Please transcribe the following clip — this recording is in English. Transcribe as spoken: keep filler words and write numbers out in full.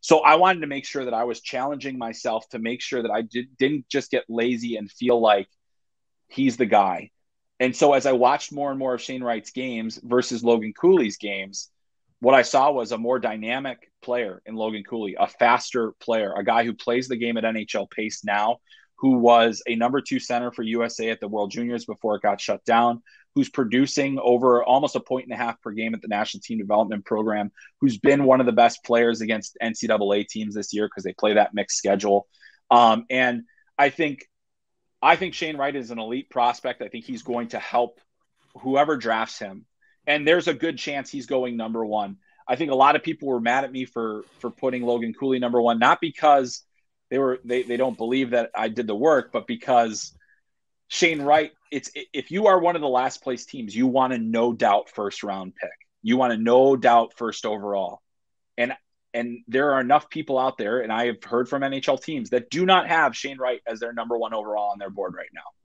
So I wanted to make sure that I was challenging myself to make sure that I did, didn't just get lazy and feel like he's the guy. And so as I watched more and more of Shane Wright's games versus Logan Cooley's games, what I saw was a more dynamic player in Logan Cooley, a faster player, a guy who plays the game at N H L pace now, who was a number two center for U S A at the World Juniors before it got shut down, who's producing over almost a point and a half per game at the National Team Development Program, who's been one of the best players against N C double A teams this year because they play that mixed schedule. Um, and I think I think Shane Wright is an elite prospect. I think he's going to help whoever drafts him. And there's a good chance he's going number one. I think a lot of people were mad at me for for putting Logan Cooley number one, not because they were they they don't believe that I did the work, but because Shane Wright, it's if you are one of the last place teams, you want a no doubt first round pick. You want a no doubt first overall. And and there are enough people out there, and I have heard from N H L teams that do not have Shane Wright as their number one overall on their board right now.